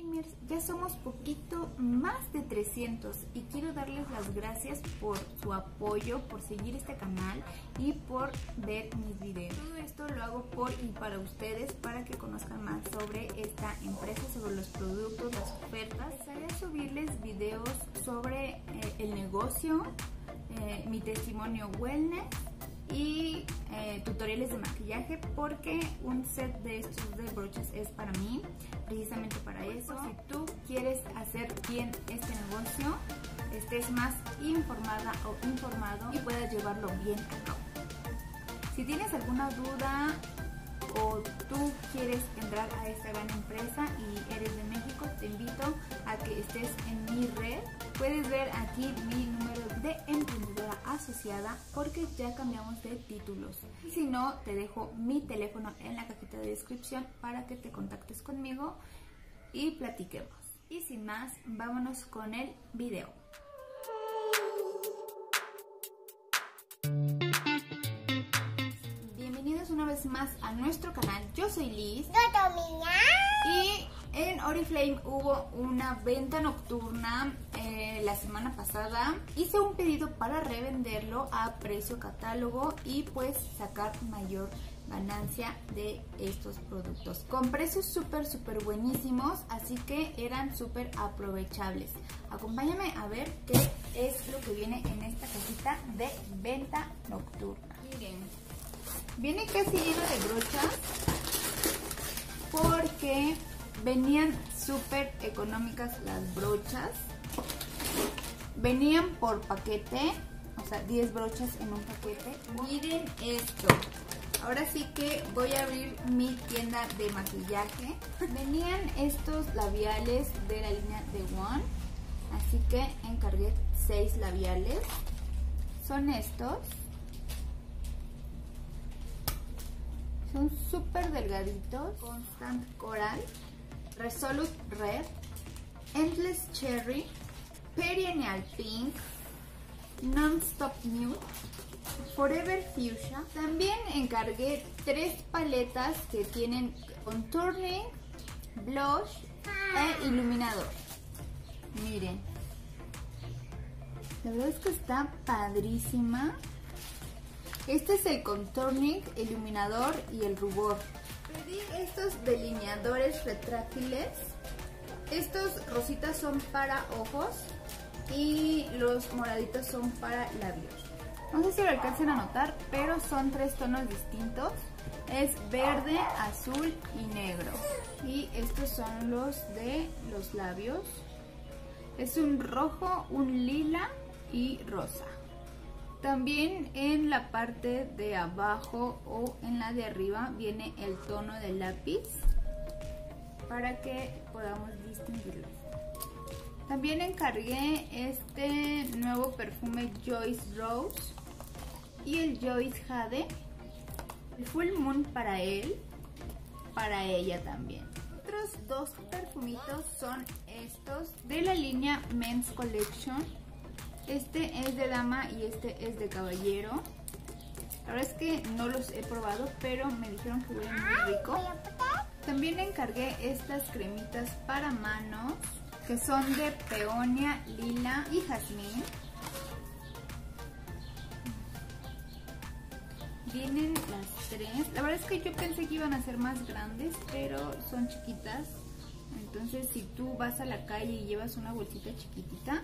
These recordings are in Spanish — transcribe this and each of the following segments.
gamers, ya somos poquito más de 300 y quiero darles las gracias por su apoyo, por seguir este canal y por ver mis videos. Todo esto lo hago por y para ustedes, para que conozcan más sobre esta empresa, sobre los productos, las ofertas. Empezaré a subirles videos sobre el negocio, mi testimonio wellness y tutoriales de maquillaje, porque un set de estos de broches es para mí, precisamente para eso. Si tú quieres hacer bien este negocio, estés más informada o informado y puedas llevarlo bien a cabo. Si tienes alguna duda o tú quieres entrar a esta gran empresa y eres de México, te invito a que estés en mi red. Puedes ver aquí mi número de emprendedora asociada, porque ya cambiamos de títulos. Si no, te dejo mi teléfono en la cajita de descripción para que te contactes conmigo y platiquemos. Y sin más, vámonos con el video. Bienvenidos una vez más a nuestro canal. Yo soy Liz. Yo Tomina. Y en Oriflame hubo una venta nocturna la semana pasada. Hice un pedido para revenderlo a precio catálogo y pues sacar mayor ganancia de estos productos. Con precios súper buenísimos, así que eran súper aprovechables. Acompáñame a ver qué es lo que viene en esta cajita de venta nocturna. Miren, viene casi lleno de brochas porque venían súper económicas las brochas. Venían por paquete, o sea, 10 brochas en un paquete. Miren esto. Ahora sí que voy a abrir mi tienda de maquillaje. Venían estos labiales de la línea The One, así que encargué 6 labiales. Son estos. Son súper delgaditos. Constant Coral, Resolute Red, Endless Cherry, Perennial Pink, Non-Stop Nude, Forever Fuchsia. También encargué 3 paletas que tienen contouring, blush e iluminador. Miren, la verdad es que está padrísima. Este es el contouring, el iluminador y el rubor. Pedí estos delineadores retráctiles. Estos rositas son para ojos y los moraditos son para labios. No sé si lo alcancen a notar, pero son 3 tonos distintos. Es verde, azul y negro. Y estos son los de los labios. Es un rojo, un lila y rosa. También en la parte de abajo o en la de arriba viene el tono del lápiz para que podamos distinguirlo. También encargué este nuevo perfume Joyce Rose y el Joyce Jade, el Full Moon para él, para ella también. Otros 2 perfumitos son estos de la línea Men's Collection. Este es de dama y este es de caballero. La verdad es que no los he probado, pero me dijeron que huelen muy rico. También encargué estas cremitas para manos que son de peonia, lila y jazmín. Vienen las 3. La verdad es que yo pensé que iban a ser más grandes, pero son chiquitas. Entonces, si tú vas a la calle y llevas una bolsita chiquitita,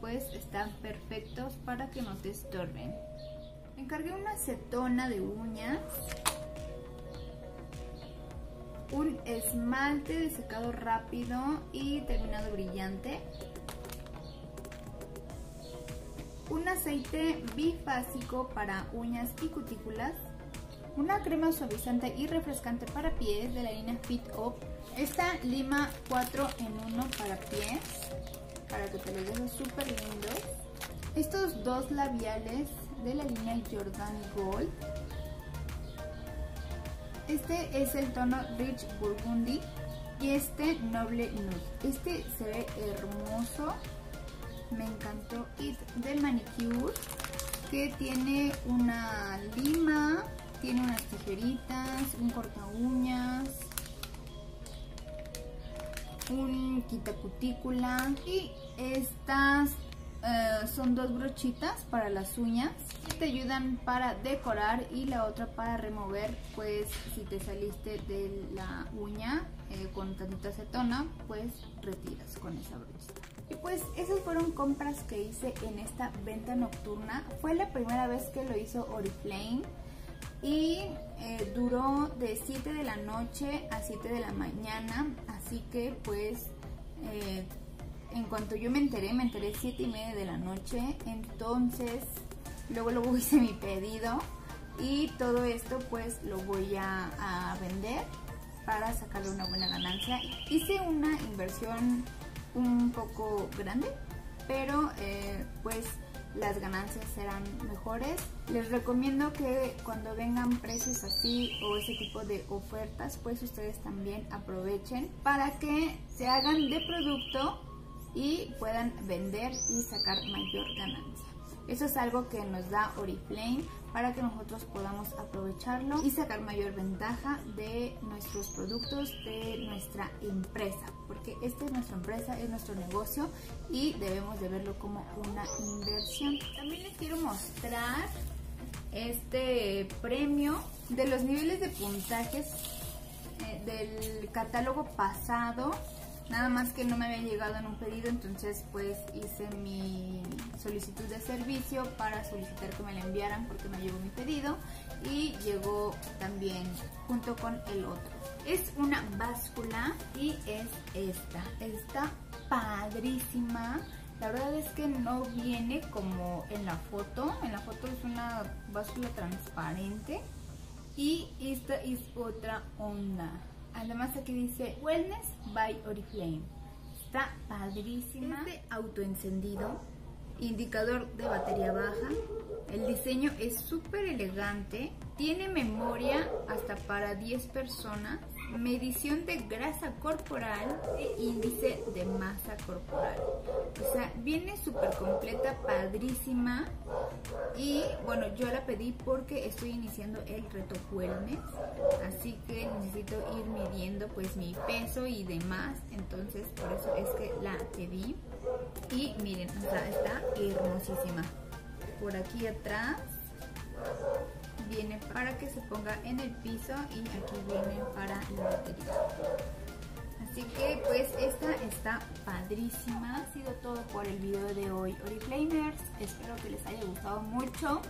pues están perfectos para que no te estorben. Encargué una acetona de uñas, un esmalte de secado rápido y terminado brillante, un aceite bifásico para uñas y cutículas, una crema suavizante y refrescante para pies de la línea Fit Up. Esta lima 4 en 1 para pies, para que te los dejes súper lindos. Estos 2 labiales de la línea Jordan Gold. Este es el tono Rich Burgundy y este Noble Nude. Este se ve hermoso, me encantó. Kit de manicure que tiene una lima, tiene unas tijeritas, un corta uñas. pulling, quita cutícula. Y estas son dos brochitas para las uñas que te ayudan para decorar y la otra para remover, pues si te saliste de la uña con tantita acetona, pues retiras con esa brochita. Y pues esas fueron compras que hice en esta venta nocturna. Fue la primera vez que lo hizo Oriflame y duró de 7 de la noche a 7 de la mañana, así que pues en cuanto yo me enteré 7 y media de la noche, entonces luego hice mi pedido y todo esto pues lo voy a vender para sacarle una buena ganancia. Hice una inversión un poco grande, pero pues las ganancias serán mejores. Les recomiendo que cuando vengan precios así o ese tipo de ofertas, pues ustedes también aprovechen para que se hagan de producto y puedan vender y sacar mayor ganancia. Eso es algo que nos da Oriflame para que nosotros podamos aprovecharlo y sacar mayor ventaja de nuestros productos, de nuestra empresa, porque esta es nuestra empresa, es nuestro negocio y debemos de verlo como una inversión. También les quiero mostrar este premio de los niveles de puntajes del catálogo pasado. Nada más que no me había llegado en un pedido, entonces pues hice mi solicitud de servicio para solicitar que me la enviaran porque me llegó mi pedido y llegó también junto con el otro. Es una báscula y es esta. Está padrísima. La verdad es que no viene como en la foto. En la foto es una báscula transparente y esta es otra onda. Además aquí dice Wellness by Oriflame. Está padrísima. Este autoencendido, indicador de batería baja. El diseño es súper elegante. Tiene memoria hasta para 10 personas. Medición de grasa corporal e índice de masa corporal. O sea, viene súper completa, padrísima. Y bueno, yo la pedí porque estoy iniciando el reto wellness, así que necesito ir midiendo pues mi peso y demás, entonces por eso es que la pedí. Y miren, o sea, está hermosísima. Por aquí atrás viene para que se ponga en el piso y aquí viene para la batería. Así que pues esta está padrísima. Ha sido todo por el video de hoy, Oriflamers. Espero que les haya gustado mucho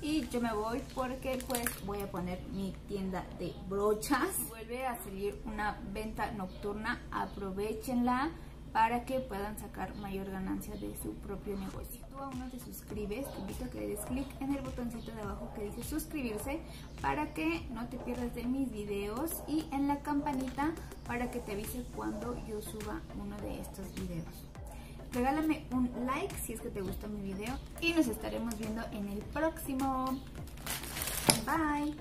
y yo me voy porque pues voy a poner mi tienda de brochas. Si vuelve a salir una venta nocturna, aprovechenla para que puedan sacar mayor ganancia de su propio negocio. Si tú aún no te suscribes, te invito a que le des clic en el botoncito de abajo que dice suscribirse para que no te pierdas de mis videos y en la campanita para que te avise cuando yo suba uno de estos videos. Regálame un like si es que te gustó mi video y nos estaremos viendo en el próximo. Bye.